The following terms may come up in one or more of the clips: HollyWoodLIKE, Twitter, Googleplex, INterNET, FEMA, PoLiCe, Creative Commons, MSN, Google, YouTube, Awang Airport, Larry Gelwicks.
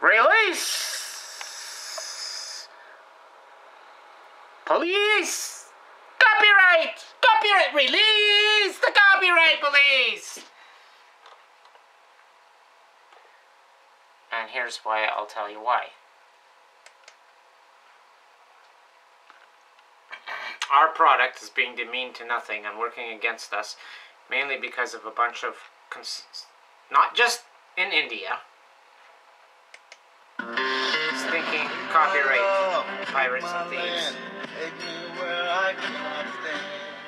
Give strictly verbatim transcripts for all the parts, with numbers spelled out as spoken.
Release! Police! Copyright! Copyright! Release the copyright police! And here's why. I'll tell you why. Our product is being demeaned to nothing and working against us, mainly because of a bunch of cons not just in India, stinking copyright pirates and thieves.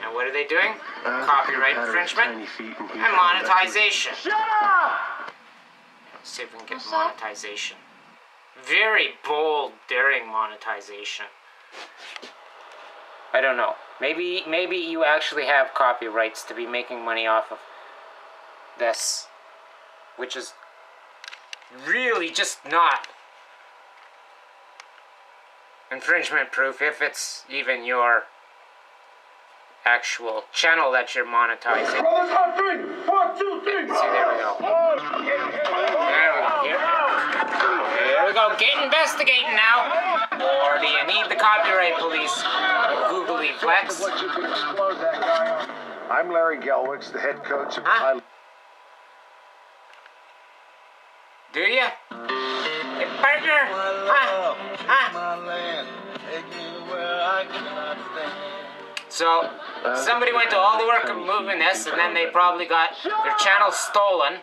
And what are they doing? Copyright infringement and monetization. Shut up! Let's see if we can get monetization. Very bold, daring monetization. I don't know. Maybe maybe you actually have copyrights to be making money off of this, which is really just not infringement proof if it's even your actual channel that you're monetizing. See, there we go. There we go. Here we go. Get investigating now. Or do you need the copyright police? Googleplex. I'm Larry Gelwicks, the head coach of huh? Do ya? Hey, partner! Huh? Huh? So, somebody went to all the work of moving this, and then they probably got their channel stolen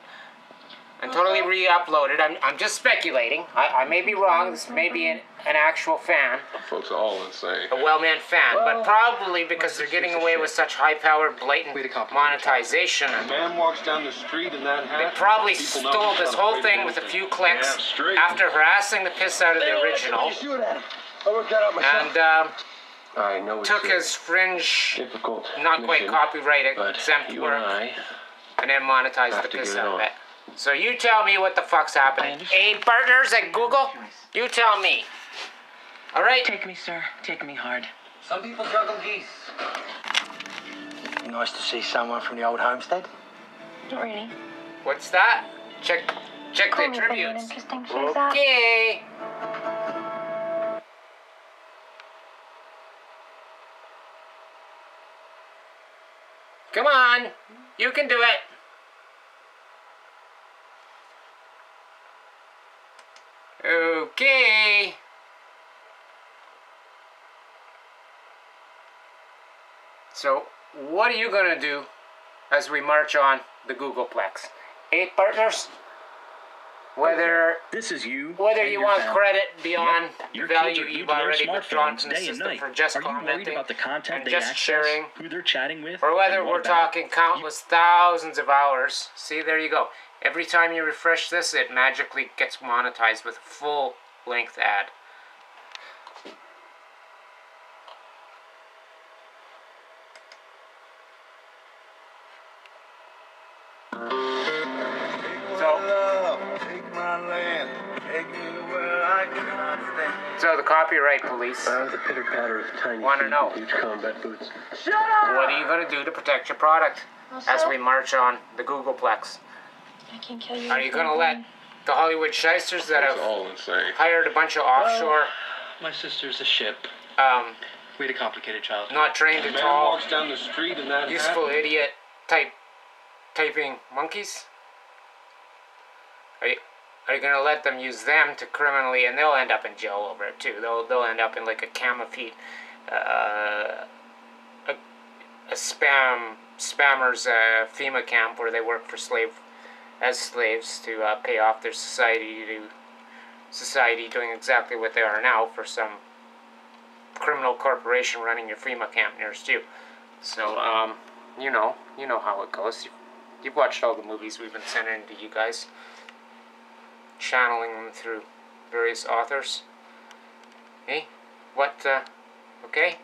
and totally re-uploaded. I'm, I'm just speculating. I, I may be wrong. This may be an, an actual fan. Folks are all insane. A well-meant fan, but probably because they're getting away with such high-powered, blatant monetization. A man walks down the street and that happens. They probably stole this whole thing with a few clicks after harassing the piss out of the original. And uh, I know took his fringe, not quite copyright-exempt work, and then monetized the piss out of it. So you tell me what the fuck's happening. Hey, partners at Google, you tell me. All right? Take me, sir. Take me hard. Some people juggle geese. Nice to see someone from the old homestead. Not really. What's that? Check, check the attributes. Okay. Come on. You can do it. Okay. So, what are you gonna do as we march on the Googleplex? Eight partners. Whether this is you, whether you want family. Credit beyond the value you've already withdrawn from the system for just commenting about the content and just access, sharing, who they're chatting with, or whether we're talking countless you. thousands of hours. See, there you go. Every time you refresh this, it magically gets monetized with a full-length ad. So the copyright police uh, the pitter patter of tiny want to know, huge combat boots. Shut up! What are you going to do to protect your product also, as we march on the Googleplex? I can kill you. Are you going to let the Hollywood shysters that That's have all hired a bunch of offshore... Well, my sister's a ship. Um, we had a complicated childhood. Not trained at all. Walks down the street and that useful happened. Idiot type typing monkeys? Are you... Are you going to let them use them to criminally, and they'll end up in jail over it too. They'll they'll end up in like a camafete, uh, a, a spam spammers uh, FEMA camp where they work for slave as slaves to uh, pay off their society to society doing exactly what they are now for some criminal corporation running your FEMA camp nearest you. So um, you know you know how it goes. You've, you've watched all the movies we've been sending to you guys, channeling them through various authors. Hey, what, uh, okay?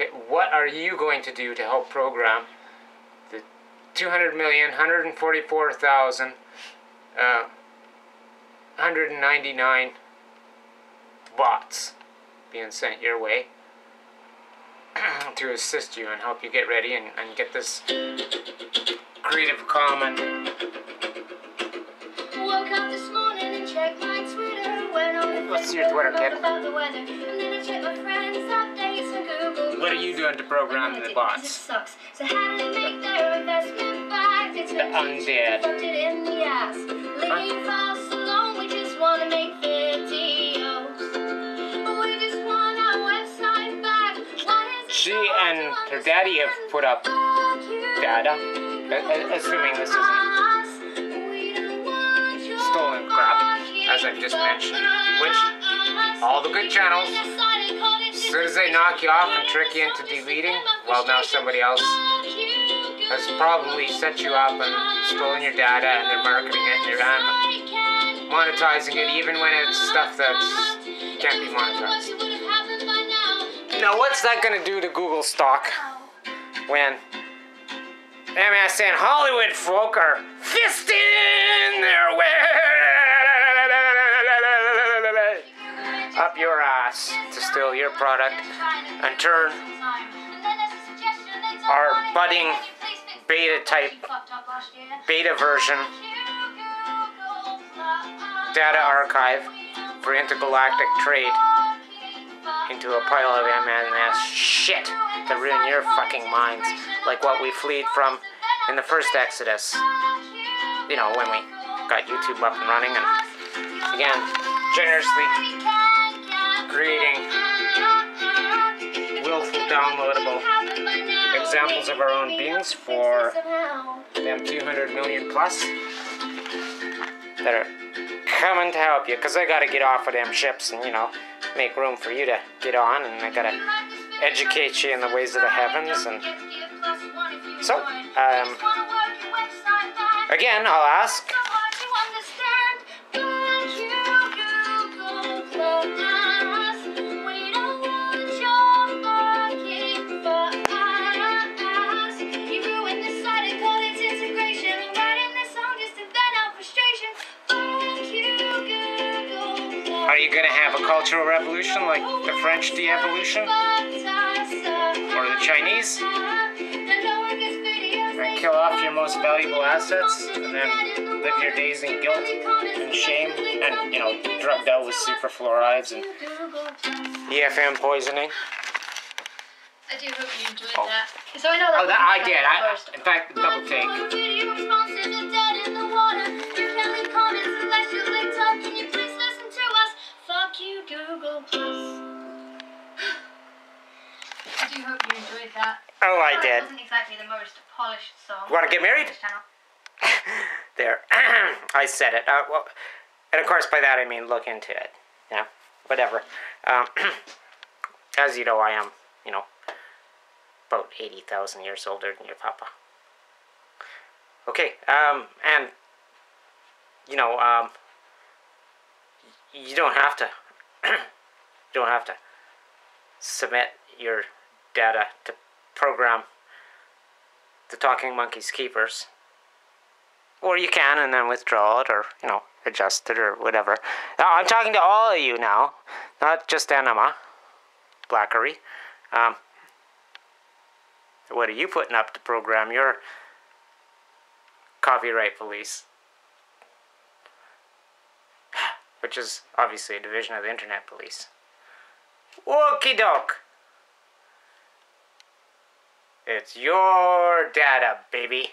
okay? What are you going to do to help program the two hundred million, one hundred forty-four thousand, uh, one hundred ninety-nine bots being sent your way to assist you and help you get ready and, and get this Creative Commons woke up this morning and checked my Twitter. Went on Let's see your Twitter, kid. About the weather. And then I checked my friends' updates on Google. What are you doing to program the bots? It just sucks. So how do they make their investment back? They took undead. Fucked it in the ass. Leave us alone. We just want to make videos. We just want our website back. Why is she and her daddy have put up data, assuming this isn't stolen crap, as I've just mentioned, which all the good channels, as soon as they knock you off and trick you into deleting, well, now somebody else has probably set you up and stolen your data, and they're marketing it, and they're monetizing it, even when it's stuff that can't be monetized. Now, what's that going to do to Google stock when M S N Hollywood folk are fisting their way up your ass to steal your product and turn our budding beta type, beta version, data archive for intergalactic trade into a pile of M S N shit to ruin your fucking minds, like what we fled from in the first Exodus. You know, when we got YouTube up and running, and again, generously creating willful downloadable examples of our own beings for them two hundred million plus that are coming to help you, because I gotta get off of them ships and, you know, make room for you to get on, and I gotta educate you in the ways of the heavens. And so, um, again, I'll ask, are you going to have a cultural revolution like the French de-evolution? Or the Chinese? And kill off your most valuable assets and then live your days in guilt and shame and, you know, drugged out with superfluorides and E F M poisoning? I do hope you enjoyed oh. that. So I know that. Oh, that I did. I, in fact, double take. Fuck you, Google Plus. I do hope you enjoyed that. Oh, I did. It wasn't exactly the most polished song. Want to get married? There. I said it. Uh, well, and of course, by that I mean look into it. Yeah, whatever. Um, as you know, I am, you know, about eighty thousand years older than your papa. Okay, um, and, you know, um... you don't have to, you don't have to submit your data to program the Talking Monkey's Keepers. Or you can, and then withdraw it, or, you know, adjust it, or whatever. Now, I'm talking to all of you now, not just Enema, Blackery. Um, what are you putting up to program your copyright police? Which is obviously a division of the Internet Police. Okie doke! It's your data, baby.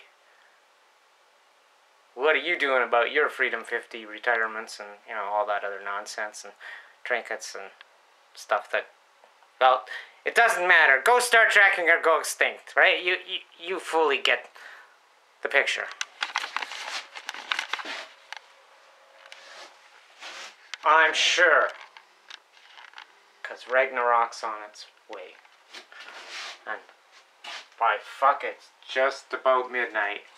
What are you doing about your Freedom fifty retirements and, you know, all that other nonsense and trinkets and stuff that, well, it doesn't matter. Go start tracking or go extinct, right? You, you, you fully get the picture. I'm sure, because Ragnarok's on its way, and by fuck, it's just about midnight.